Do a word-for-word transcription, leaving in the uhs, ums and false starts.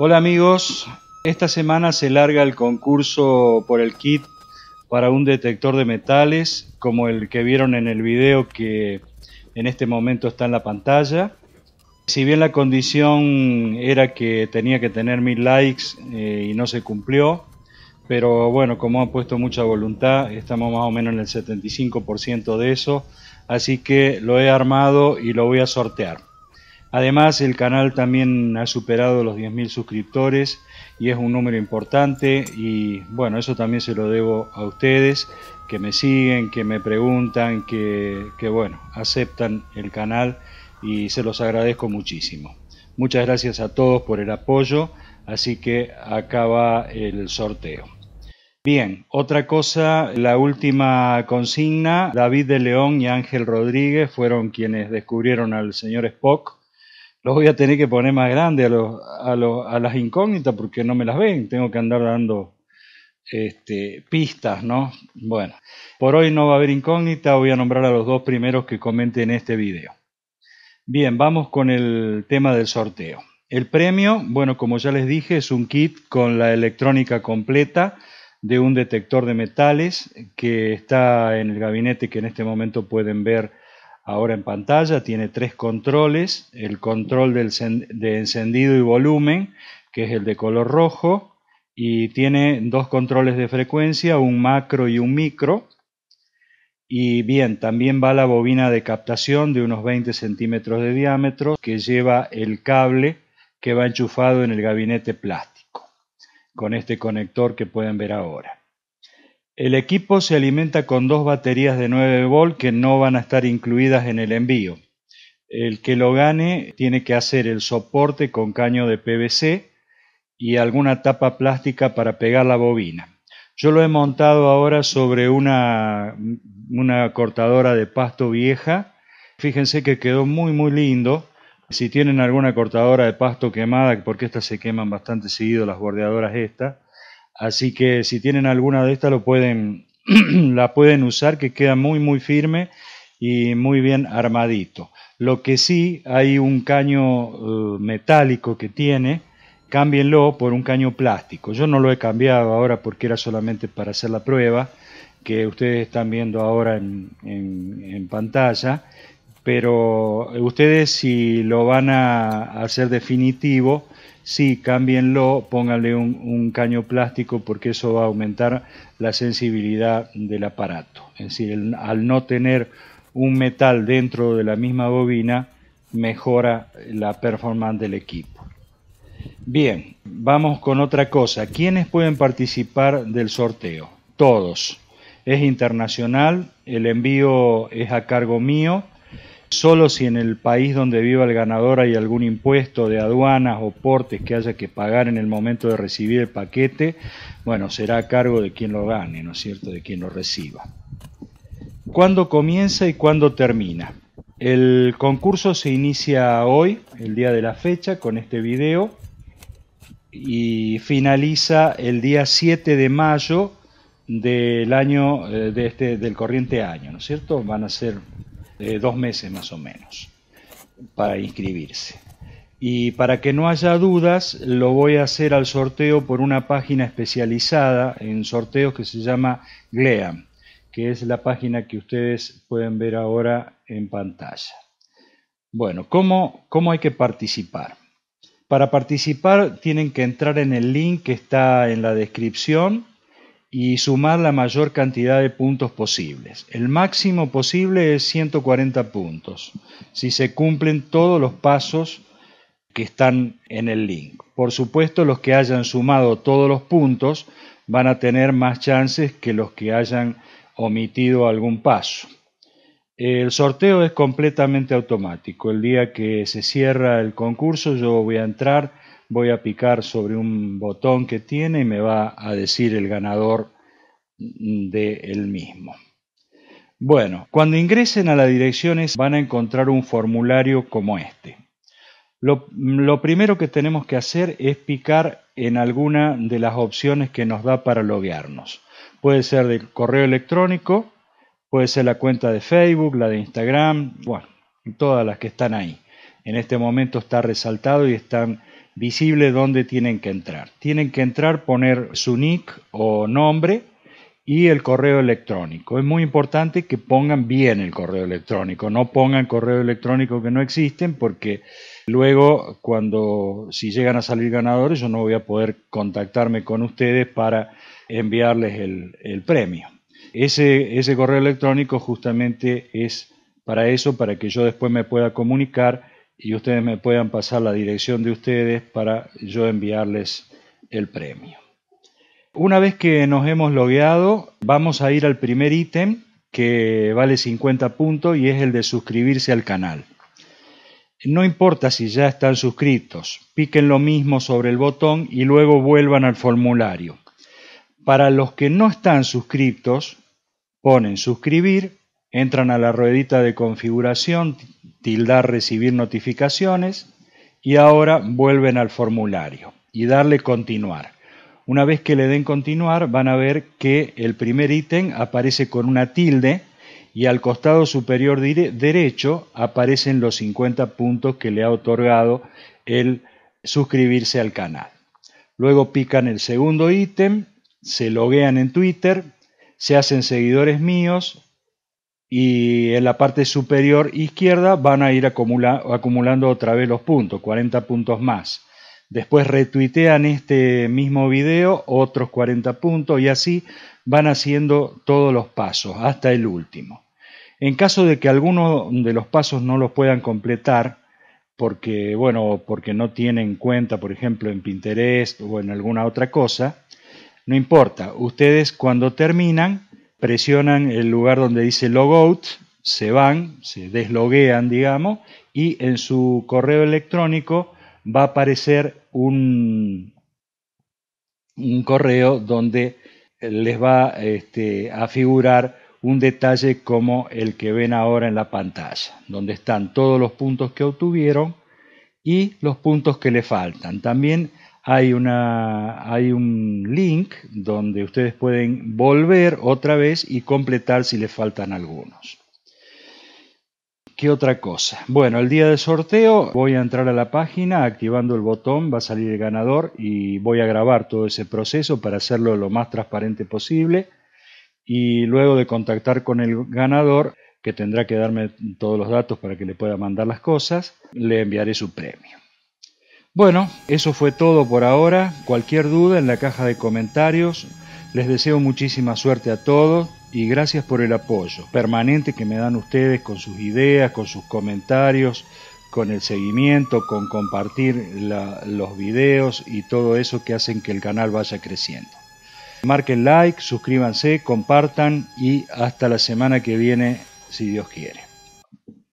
Hola amigos, esta semana se larga el concurso por el kit para un detector de metales como el que vieron en el video que en este momento está en la pantalla. Si bien la condición era que tenía que tener mil likes eh, y no se cumplió, pero bueno, como han puesto mucha voluntad, estamos más o menos en el setenta y cinco por ciento de eso, así que lo he armado y lo voy a sortear. Además, el canal también ha superado los diez mil suscriptores y es un número importante, y bueno, eso también se lo debo a ustedes, que me siguen, que me preguntan, que, que bueno, aceptan el canal, y se los agradezco muchísimo. Muchas gracias a todos por el apoyo, así que acaba el sorteo. Bien, otra cosa, la última consigna, David de León y Ángel Rodríguez fueron quienes descubrieron al señor Spock. Los voy a tener que poner más grande a, los, a, los, a las incógnitas porque no me las ven, tengo que andar dando este, pistas, ¿no? Bueno, por hoy no va a haber incógnita, voy a nombrar a los dos primeros que comenten este video. Bien, vamos con el tema del sorteo. El premio, bueno, como ya les dije, es un kit con la electrónica completa de un detector de metales que está en el gabinete que en este momento pueden ver ahora en pantalla. Tiene tres controles, el control de encendido y volumen, que es el de color rojo, y tiene dos controles de frecuencia, un macro y un micro. Y bien, también va la bobina de captación de unos veinte centímetros de diámetro que lleva el cable que va enchufado en el gabinete plástico con este conector que pueden ver ahora. El equipo se alimenta con dos baterías de nueve volts que no van a estar incluidas en el envío. El que lo gane tiene que hacer el soporte con caño de P V C y alguna tapa plástica para pegar la bobina. Yo lo he montado ahora sobre una, una cortadora de pasto vieja. Fíjense que quedó muy muy lindo. Si tienen alguna cortadora de pasto quemada, porque estas se queman bastante seguido, las bordeadoras estas. Así que si tienen alguna de estas lo pueden, la pueden usar, que queda muy muy firme y muy bien armadito. Lo que sí, hay un caño eh, metálico que tiene. Cámbienlo por un caño plástico. Yo no lo he cambiado ahora porque era solamente para hacer la prueba que ustedes están viendo ahora en, en, en pantalla, pero ustedes si lo van a hacer definitivo, sí, cámbienlo, pónganle un, un caño plástico porque eso va a aumentar la sensibilidad del aparato. Es decir, el, al no tener un metal dentro de la misma bobina, mejora la performance del equipo. Bien, vamos con otra cosa. ¿Quiénes pueden participar del sorteo? Todos. Es internacional, el envío es a cargo mío. Solo si en el país donde viva el ganador hay algún impuesto de aduanas o portes que haya que pagar en el momento de recibir el paquete, bueno, será a cargo de quien lo gane, ¿no es cierto?, de quien lo reciba. ¿Cuándo comienza y cuándo termina? El concurso se inicia hoy, el día de la fecha, con este video, y finaliza el día siete de mayo del año de este, del corriente año, ¿no es cierto? Van a ser eh, dos meses más o menos para inscribirse. Y para que no haya dudas, lo voy a hacer al sorteo por una página especializada en sorteos que se llama GLEAM, que es la página que ustedes pueden ver ahora en pantalla. Bueno, ¿cómo, cómo hay que participar? Para participar tienen que entrar en el link que está en la descripción y sumar la mayor cantidad de puntos posibles. El máximo posible es ciento cuarenta puntos, si se cumplen todos los pasos que están en el link. Por supuesto, los que hayan sumado todos los puntos van a tener más chances que los que hayan omitido algún paso. El sorteo es completamente automático. El día que se cierra el concurso yo voy a entrar, voy a picar sobre un botón que tiene y me va a decir el ganador de él mismo. Bueno, cuando ingresen a las direcciones van a encontrar un formulario como este. Lo, lo primero que tenemos que hacer es picar en alguna de las opciones que nos da para loguearnos. Puede ser del correo electrónico, puede ser la cuenta de Facebook, la de Instagram, bueno, todas las que están ahí. En este momento está resaltado y están visible dónde tienen que entrar. Tienen que entrar, poner su nick o nombre y el correo electrónico. Es muy importante que pongan bien el correo electrónico, no pongan correo electrónico que no existen, porque luego, cuando si llegan a salir ganadores, yo no voy a poder contactarme con ustedes para enviarles el, el premio. Ese, ese correo electrónico justamente es para eso, para que yo después me pueda comunicar y ustedes me puedan pasar la dirección de ustedes para yo enviarles el premio. Una vez que nos hemos logueado, vamos a ir al primer ítem, que vale cincuenta puntos, y es el de suscribirse al canal. No importa si ya están suscritos, piquen lo mismo sobre el botón y luego vuelvan al formulario. Para los que no están suscritos, ponen suscribir, entran a la ruedita de configuración, tildar recibir notificaciones, y ahora vuelven al formulario y darle continuar. Una vez que le den continuar, van a ver que el primer ítem aparece con una tilde y al costado superior derecho aparecen los cincuenta puntos que le ha otorgado el suscribirse al canal. Luego pican el segundo ítem, se loguean en Twitter, se hacen seguidores míos y en la parte superior izquierda van a ir acumula, acumulando otra vez los puntos, cuarenta puntos más. Después retuitean este mismo video, otros cuarenta puntos, y así van haciendo todos los pasos hasta el último. En caso de que alguno de los pasos no los puedan completar, porque, bueno, porque no tienen cuenta, por ejemplo, en Pinterest o en alguna otra cosa, no importa. Ustedes, cuando terminan, presionan el lugar donde dice logout, se van, se desloguean, digamos, y en su correo electrónico va a aparecer un, un correo donde les va este, a figurar un detalle como el que ven ahora en la pantalla, donde están todos los puntos que obtuvieron y los puntos que les faltan. También hay, una, hay un link donde ustedes pueden volver otra vez y completar si les faltan algunos. ¿Qué otra cosa? Bueno, el día del sorteo voy a entrar a la página, activando el botón va a salir el ganador y voy a grabar todo ese proceso para hacerlo lo más transparente posible, y luego de contactar con el ganador, que tendrá que darme todos los datos para que le pueda mandar las cosas, le enviaré su premio. Bueno, eso fue todo por ahora. Cualquier duda en la caja de comentarios. Les deseo muchísima suerte a todos y gracias por el apoyo permanente que me dan ustedes con sus ideas, con sus comentarios, con el seguimiento, con compartir la, los videos y todo eso que hacen que el canal vaya creciendo. Marquen like, suscríbanse, compartan y hasta la semana que viene, si Dios quiere.